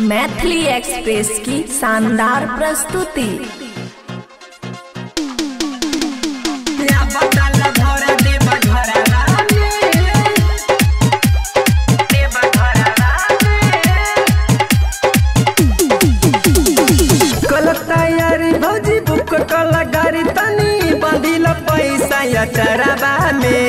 Maithili express की शानदार प्रस्तुति। कलकत्ता यारी भौजी बुक कला गारी तनी बंदिल पैसा या चराबा में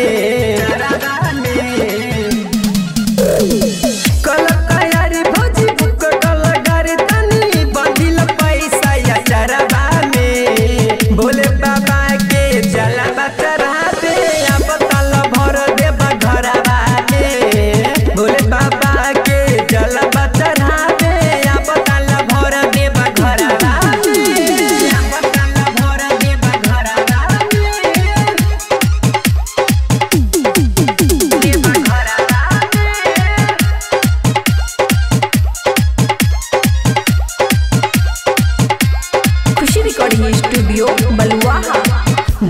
स्टूडियो बलुआ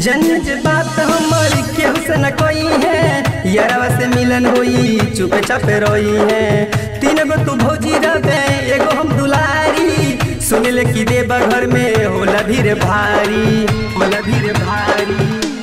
जनज बात हमारी केहू से न कोई है, यारवा से मिलन होई चुपे चापे रोई है। तीन गो तू भौजी रहे एगो हम दुलारी, सुन ले कि देवा घर में होला भीर भारी, होला भीर भारी,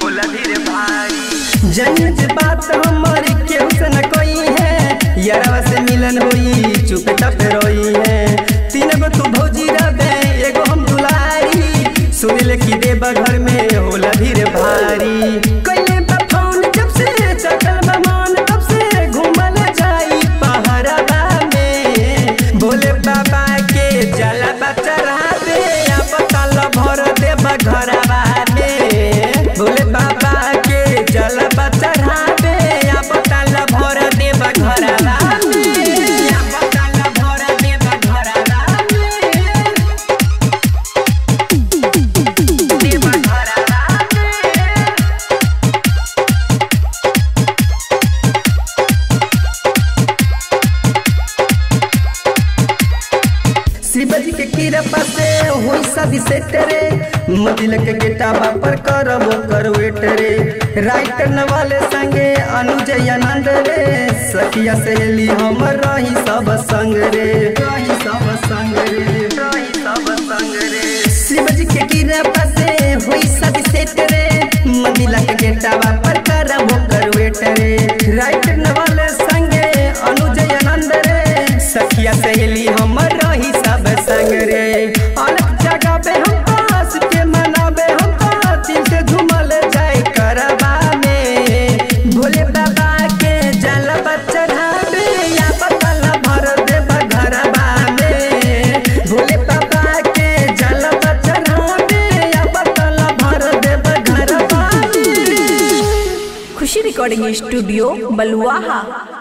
होला भीर भारी। जनज बात हमारी केहू से न कोई है, यारवा से मिलन होई चुपे चापे रोई है। तीन गो तू भौजी रहे एगो हम दुलारी, सुन ले कि देवा घर में होला भीर भारी। कैले बा फोन जब से चटल बमान तब से घूमल जाई पहरावा में, भोले बाबा के जला बचरा दे अब तल भर दे बघरावा में, भोले बाबा के जला बचरा दे अब तल भर दे बघरावा। शिवजी के कृपा से होई सब सेटरे, मदिल के गेटावा पर करबो करवेट रे। राइटर नवाले संगे अनुज आनंद रे, सखिया सहेली हमर रही सब संग रे, रही सब संग रे, रही सब संग रे। शिवजी के कृपा से होई सब सेटरे, मदिल के गेटावा पर करबो करवेट रे। राइटर नवाले संगे अनुज आनंद रे, सखिया सहेली हमर रही सब संग रे। अलग जगह पे हम पास के मनाबे हम दिल से झूमल जाए करवा में, भोले बाबा के जल चढ़ाबे या पतल भर दे बघरवा में, भोले बाबा के जल चढ़ाबे या पतल भर दे बघरवा में। खुशी रिकॉर्डिंग स्टूडियो बलुआ।